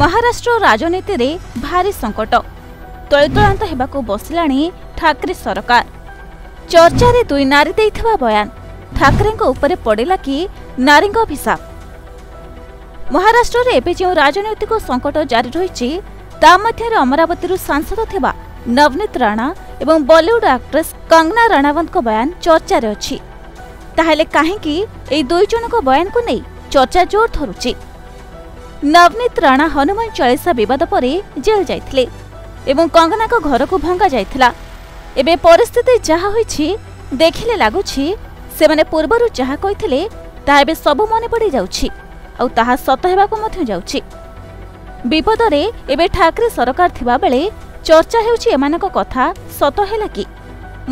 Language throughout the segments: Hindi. महाराष्ट्र राजनीति रे भारी संकट तैतलांत होगा बसलाणी ठाकरे सरकार। चर्चा रे दुई नारी देइथवा बयान ठाकरे को ऊपर पड़ेला कि नारी अभिशाप। महाराष्ट्र रे एबे जो राजनीतिक संकट जारी रही अमरावती सांसद थिबा नवनीत राणा एवं बॉलीवुड एक्ट्रेस कंगना राणावत को बयान चर्चा रे अछि। ताहले काहेकि ए दुई जन को बयान को नै चर्चा जोर धरुछि। नवनीत राणा हनुमान चालीसा विवाद परे जेल जाइथिले एवं कंगना को घर को भंगा जाइथिला। एबे परिस्थिति जहा होइछि देखिले लागुछि से माने पूर्वरु जहा कहिथिले ता एबे सबु मने पड़ी जाउछि आउ ताहा सत हेबा को मथि जाउछि। विपद रे एबे ठाकरे सरकार थिबा बेले चर्चा हेउछि एमानक कथा सत हेला कि।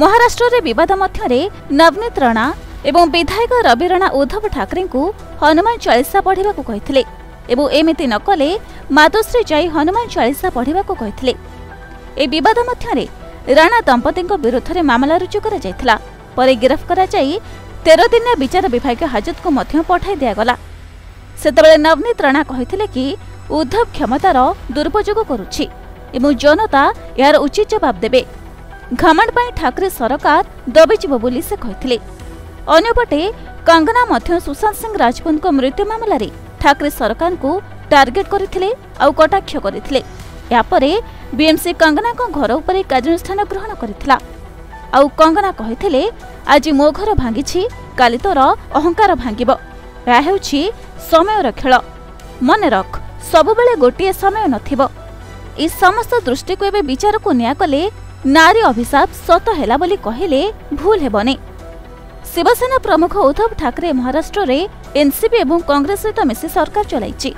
महाराष्ट्र रे विवाद मध्य रे नवनीत राणा एवं विधायक रवि राणा उद्धव ठाकरे को हनुमान चालीसा पढ़ा को कहते एवं एमती नकले मातोश्री जाई हनुमान चालीसा पढ़ा को कहते। विवाद मध्य राणा दंपति विरुद्ध में मामला रुजु कर गिरफ्त कर 13 दिनिया विचार विभाग हाजत को पठाई दिगला। से नवनीत राणा कहते कि उद्धव क्षमतार दुरुपयोग करुँच जनता यार उचित जवाब देवे। घमंड पर ठाकरे सरकार दबिजब बोली से कहते। अन्यपटे कंगना मध्य सुशांत सिंह राजपूत को मृत्यु मामला रे ठाकरे सरकार को टार्गेट करथिले आउ कटाक्ष करथिले। या परे बीएमसी कंगना को घर उपरे कार्यानुष्ठान ग्रहण करथिला आउ कंगना कहिथिले आज मो घर भांगिछि काली तोर अहंकार भांगिबो। या हेउछि समयर खेल। मने रख सब बेले गोटिए समय नथिबो। ई समस्त दृष्टि को एबे विचार को न्याय कले नारी अभिशाप सत हेला बोली कहले भूल हेबने। शिवसेना प्रमुख उद्धव ठाकरे महाराष्ट्र रे एनसीपी एवं कांग्रेस सहित मिसी सरकार चलाइछि।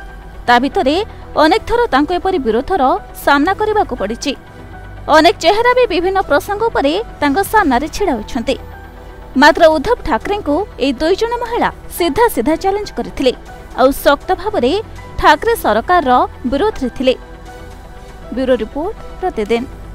ता भितरे अनेक थर तांको एपरि विरोधर सामना करिबाकु पड़िछि। अनेक चेहरा भी विभिन्न प्रसंग उपरे तांको सामना रे छिड़ा होछन्ते। मात्र उद्धव ठाकरे को ए दुई जन महिला सीधा सीधा चैलेंज करथिले आउ सक्त भाबरे ठाकरे सरकार रो विरोध रे थिले। ब्यूरो रिपोर्ट प्रतिदिन।